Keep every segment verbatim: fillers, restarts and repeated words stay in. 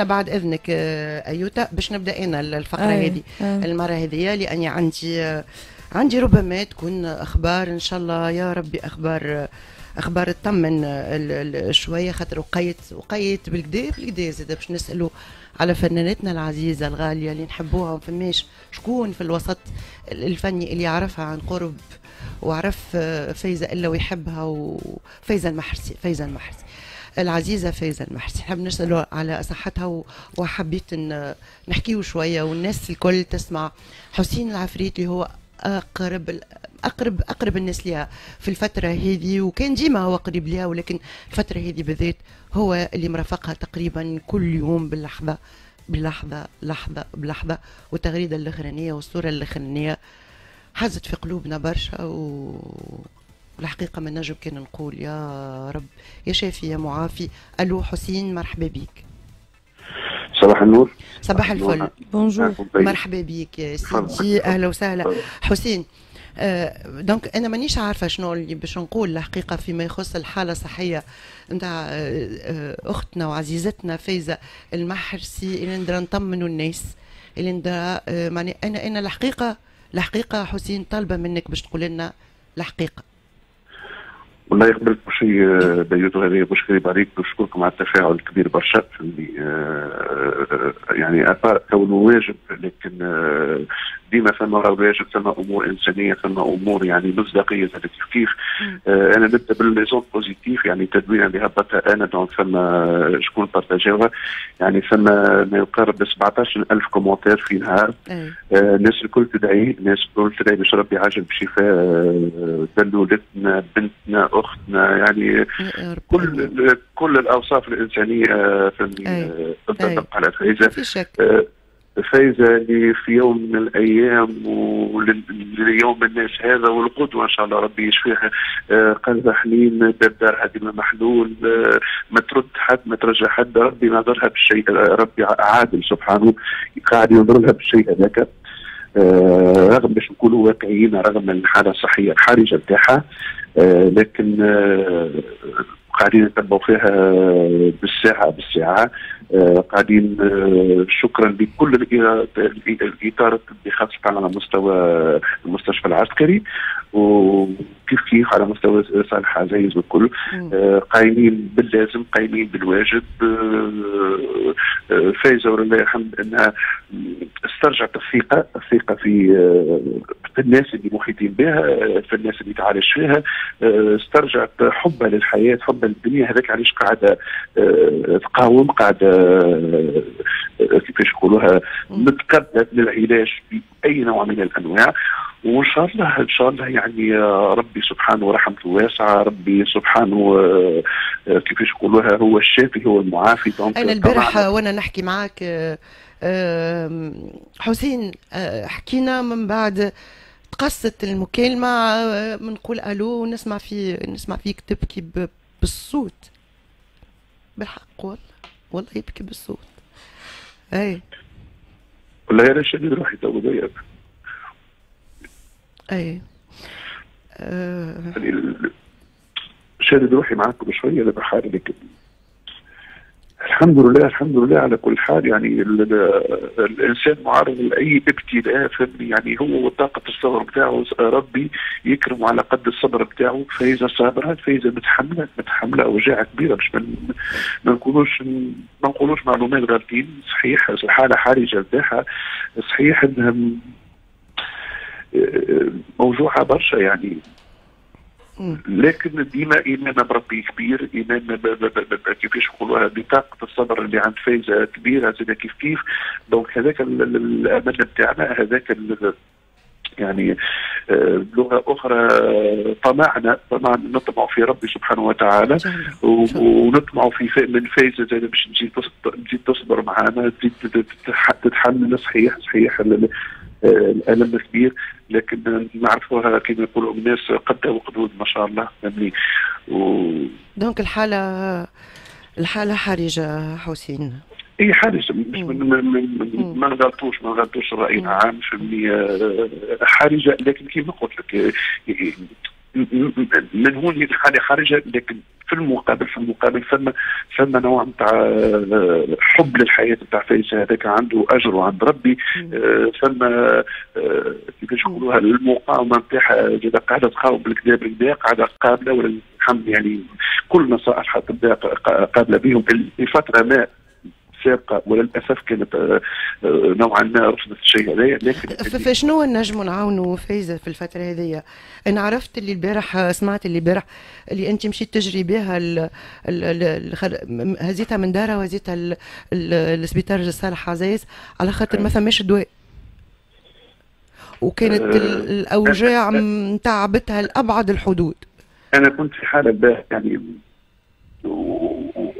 بعد اذنك ايوتا باش نبدا انا الفقره هذه المره هذه، لاني عندي عندي ربما تكون اخبار ان شاء الله يا ربي، اخبار اخبار تطمن شويه، خاطر وقيت وقيت بالكدا بالكدا زاد باش نسالوا على فناناتنا العزيزه الغاليه اللي نحبوها، فماش شكون في الوسط الفني اللي يعرفها عن قرب وعرف فايزه الا ويحبها، وفايزه المحرسي فايزه المحرسي العزيزه فايزه المحرسي نحب نسألوا على صحتها، وحبيت نحكيوا شويه والناس الكل تسمع. حسين العفريتي هو اقرب اقرب اقرب الناس ليها في الفتره هذه، وكان ديما هو قريب ليها، ولكن الفتره هذه بالذات هو اللي مرافقها تقريبا كل يوم باللحظه باللحظه لحظه بلحظه. والتغريده الاخرانيه والصوره الاخرانيه حازت في قلوبنا برشا، و الحقيقة من نجم كان نقول يا رب يا شافي يا معافي. الو حسين، مرحبا بيك. صباح النور. صباح الفل. بونجور. مرحبا بيك يا سيدي، اهلا وسهلا. حسين، آه دونك انا مانيش عارفه شنو اللي باش نقول الحقيقه فيما يخص الحاله الصحيه نتاع آه اختنا وعزيزتنا فايزه المحرسي، اللي ندرا نطمنوا الناس اللي ندرا آه معني انا انا الحقيقه الحقيقه حسين طالبه منك باش تقول لنا الحقيقه. والله يخبرك بشي بيوتو هذه باش قريب عليك، بشكركم على التفاعل الكبير برشا اللي يعني ابار كونه واجب، لكن ديما ثم واجب، ثم امور انسانيه، ثم امور يعني مصداقيه هذا كيف كيف. انا نبدا بالميزون بوزيتيف، يعني تدوينه اللي هبطها انا، دونك ثم شكون بارتاجاوها، يعني ثم ما يقارب سبعطاش ألف كومنتار في نهار. الناس الكل تدعي، الناس الكل تدعي باش ربي عاجل بشفاء ولدتنا، بنتنا، اختنا، يعني كل كل الاوصاف الانسانيه في تنطبق على فايزه. فايزه اللي في يوم من الايام وليوم الناس هذا والقدوه ان شاء الله ربي يشفيها، قلبها حنين، باب دارها ديما محلول، ما ترد حد ما ترجع حد، ربي ناظرها بالشيء، ربي عادل سبحانه قاعد ينظر لها بالشيء هذاك. آه رغم باش نكونوا واقعيين، رغم الحاله الصحيه الحرجه نتاعها، آه لكن آه قاعدين نتبعوا فيها بالساعه بالساعه، آه قاعدين آه شكرا لكل الاطار الطبي خاصه على مستوى المستشفى العسكري، وكيف كيف على مستوى صالح عزايز والكل، آه قايمين باللازم، قايمين بالواجب. آه آه فايزه ولله الحمد انها استرجعت الثقه، الثقه في في الناس اللي محيطين بها، في الناس اللي تعالج فيها، استرجعت حبها للحياه، حبها للدنيا. هذاك علاش قاعده تقاوم، قاعده كيفاش نقولوها متقبله للعلاج باي نوع من الانواع. وان شاء الله ان شاء الله يعني ربي سبحانه ورحمته واسعه، ربي سبحانه كيفاش يقولوها هو الشافي هو المعافي. انا البارح وانا نحكي معاك حسين حكينا من بعد تقصت المكالمه، بنقول الو ونسمع في نسمع فيك تبكي بالصوت، بالحق والله والله يبكي بالصوت. اي والله انا شادد روحي تو بيا. اي شادد روحي معاكم شويه بحالي، لكن الحمد لله الحمد لله على كل حال. يعني الانسان معرض لاي ابتلاء، يعني هو وطاقه الصبر بتاعه ربي يكرمه على قد الصبر بتاعه. فايزه صابره، فايزه متحمله متحمله اوجاع كبيره، باش ما نقولوش ما نقولوش معلومات غالطين. صحيح الحاله حرجه نتاعها، صحيح انها موجوعه برشا يعني، لكن ديما ايماننا بربي كبير، ايماننا كيفاش نقولوها بطاقه الصبر اللي عند فايزه كبيره زاد كيف كيف. دونك هذاك الامل بتاعنا، هذاك يعني بلغه اخرى طمعنا طمعنا نطمع في ربي سبحانه وتعالى، ونطمع في من فايزه زاد باش تجي تجي تصبر معنا، تجي تتحمل. صحيح صحيح الالم كبير، لكن نعرفوها كما يقولوا الناس قدها وقدود ما شاء الله. فهمني و... دونك الحاله الحاله حرجه حسين. اي حرجه، ما نغلطوش ما نغلطوش راينا عام، فهمني حرجه، لكن كما قلت لك ملهون هذه الحاله خارجها، لكن في المقابل في المقابل فما فما نوع نتاع حب للحياه نتاع فايزة، هذاك عنده اجر وعند ربي. فما كيفاش نقولوها المقاومه نتاعها زاد قاعده تقاوم بالكذاب الكذاب، قاعده قابله ولا يعني كل نصائح تبدا قابله بهم. في فتره ما سابقه وللاسف كانت نوعا ما رفضت الشيء هذايا. لكن فشنو نجموا نعاونوا فايزه في الفتره هذيا؟ انا عرفت اللي البارح سمعت اللي البارح اللي انت مشيت تجري بها ال... ال... ال... هزيتها من دارها وهزيتها ال... ال... السبيطار صالح عزايز على خاطر ما فماش دواء، وكانت أه الاوجاع متعبتها أه لابعد الحدود. انا كنت في حاله باه يعني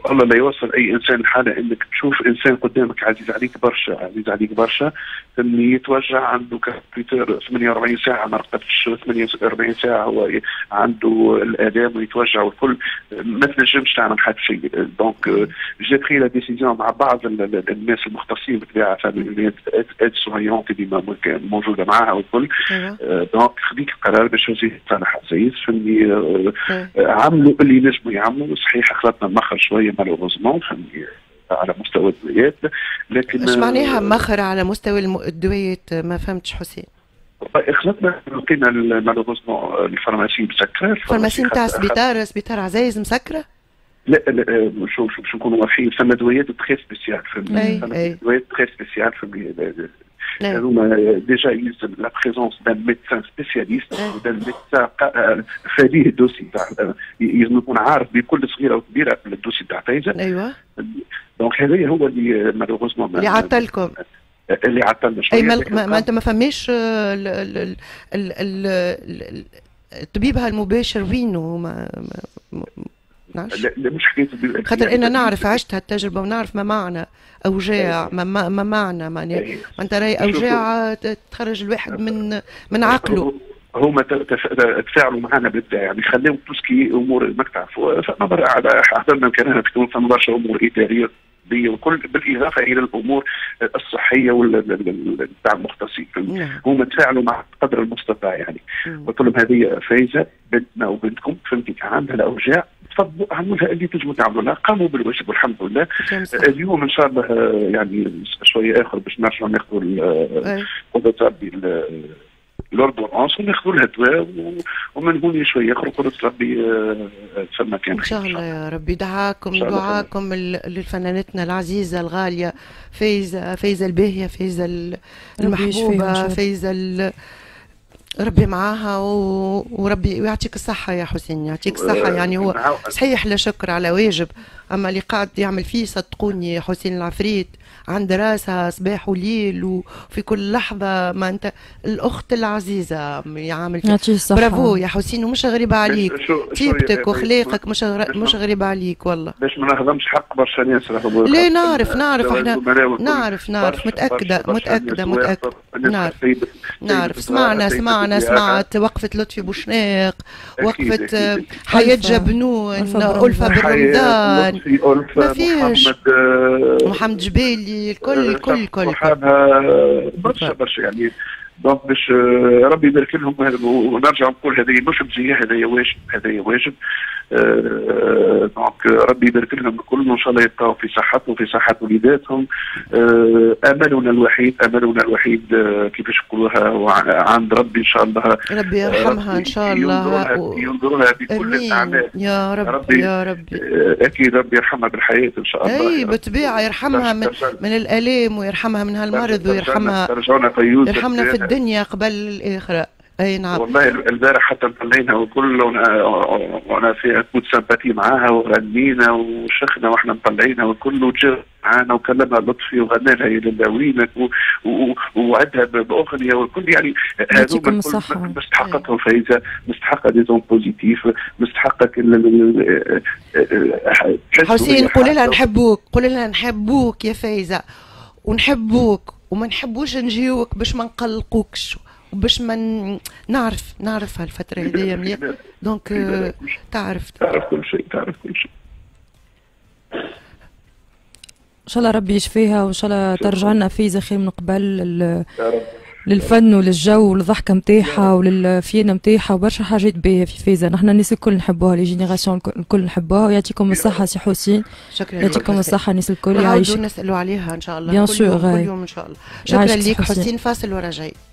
والله لا يوصل اي انسان الحاله انك تشوف انسان قدامك عزيز عليك برشا عزيز عليك برشا اللي يتوجع عنده كمبيوتر ثمانية وأربعين ساعه ما رقدش، ثمانية وأربعين ساعه هو عنده الالام ويتوجع والكل، ما تنجمش تعمل حتى شيء. دونك جي بري لا ديسيزيون مع بعض الناس المختصين بالطبيعه فاميليات اد سوريون كيما موجوده معاها والكل. دونك خذيت القرار باش نزيد صالح عزيز فهمني، عملوا اللي نجموا يعملوا. صحيح خلطنا مخر شويه مالوغوزمون فهمني على مستوى الدويات، لكن اش معناها مخر على مستوى الدويات؟ ما فهمتش حسين. خلطنا لقينا مالوغوزمون الفارماسي مسكره، الفارماسي نتاع سبيطار سبيطار عزايز مسكره. لا لا شو شو باش نكونوا واضحين، فما دويات تخي سبيسيال فهمني، فما دويات تخي سبيسيال فهمني هذوما ديجا يلزم لا بريزونس دان ميدسان سبيسياليست ودان ميدسان فاديه الدوسي تاع، يلزم يكون عارف بكل صغيره وكبيره الدوسي تاع فايزة. ايوه دونك هذايا هو اللي مالوغوزمون اللي عطلكم اللي عطلنا شويه. اي ما انت ما فماش طبيبها المباشر وينو؟ ما نعرفش. لا مش حكايه خاطر انا نعرف عشت هالتجربه ونعرف ما معنى اوجاع، ما, ما, ما معنى معناها انت راهي اوجاع تخرج الواحد من من عقله. هما تفاعلوا معنا بالدا يعني خلاو توسكي امور ما تعرفوا، فما حضرنا كان فما برشا امور اداريه وكل بالاضافه الى الامور الصحيه تاع المختصين. هما تفاعلوا مع قدر المستطاع يعني، قلت لهم هذه فايزه بنتنا وبنتكم فهمتي عندها الاوجاع، تفضلوا اعملوا لها اللي تنجموا تعملوا لها. قاموا بالواجب والحمد لله. اليوم ان شاء الله يعني شويه اخر باش نرجعوا ناخذوا قدره ربي لوردونونس وناخذوا لها دواء ومن هون شويه اخر قدره ربي تسمى كان ان شاء الله. يا ربي دعاكم دعاكم لفنانتنا العزيزه الغاليه فايزه فايزه الباهيه فايزه المحبوبه فايزه، ربي معاها وربي ويعطيك الصحة يا حسين، يعطيك الصحة. يعني هو صحيح لا شكر على واجب، أما اللي قاعد يعمل فيه صدقوني حسين العفريت عند راسها صباح وليل وفي كل لحظة. ما أنت الأخت العزيزة يعمل فيه برافو يا حسين، ومش غريبة عليك طيبتك وخلاقك، مش غر... مش غريبة عليك والله. باش ما نهضمش حق برشا ناس راهو لا نعرف نعرف احنا نعرف نعرف متأكدة متأكدة متأكدة نعرف نعرف سمعنا سمعنا أنا سمعت وقفة لطفي بوشناق، وقفة حياة جبنون، ألفة بالرمضان، ما فيش محمد جبايلي، الكل الكل الكل برشا برشا يعني. دونك باش ربي يبارك لهم ونرجع نقول هذايا مش مزية، هذايا واجب هذايا واجب. أه دونك ربي يبارك لهم الكل وان شاء الله يبقاو في صحتهم وفي صحة وليداتهم. أه املنا الوحيد املنا الوحيد كيفاش نقولوها عند ربي ان شاء الله. ربي يرحمها ان شاء الله، ينظروا لها بكل الاعمال يا رب ربي يا رب. اكيد ربي يرحمها بالحياة ان شاء الله. اي بالطبيعة يرحمها من, من الالام ويرحمها من هالمرض ويرحمها يرحمنا في الدنيا قبل الاخره. اي نعم والله البارح حتى ملينا وكل وانا في اكوت سمباتي معاها وغنينا وشخنا واحنا مطلعينها والكل، وجا معانا وكلمها لطفي وغنى لها يا للاوينك ووعدها باغنيه والكل. يعني هذوما الكل مستحقتهم فايزه، مستحقه دي زون بوزيتيف، مستحقه حسين. قولي لها نحبوك، قولي لها نحبوك يا فايزه ونحبوك وما نحبوش نجيوك باش ما نقلقوكش وباش ما نعرف نعرف هالفتره هذيا مليح. دونك تعرف تعرف كل شيء تعرف كل شيء. ان شاء الله ربي يشفيها وان شاء الله ترجع لنا فايزة خير من قبل. للفن وللجو وللضحكه نتاعها وللفينه نتاعها وبرشا حاجات باهيه في فايزة. نحن الناس الكل نحبوها، لي جينيراسيون الكل نحبوها. ويعطيكم الصحه سي حسين، يعطيكم الصحه الناس الكل. يعيشوا نسالوا عليها ان شاء الله بيان سور كل يوم ان شاء الله. شكرا ليك حسين، فاصل ورا جاي.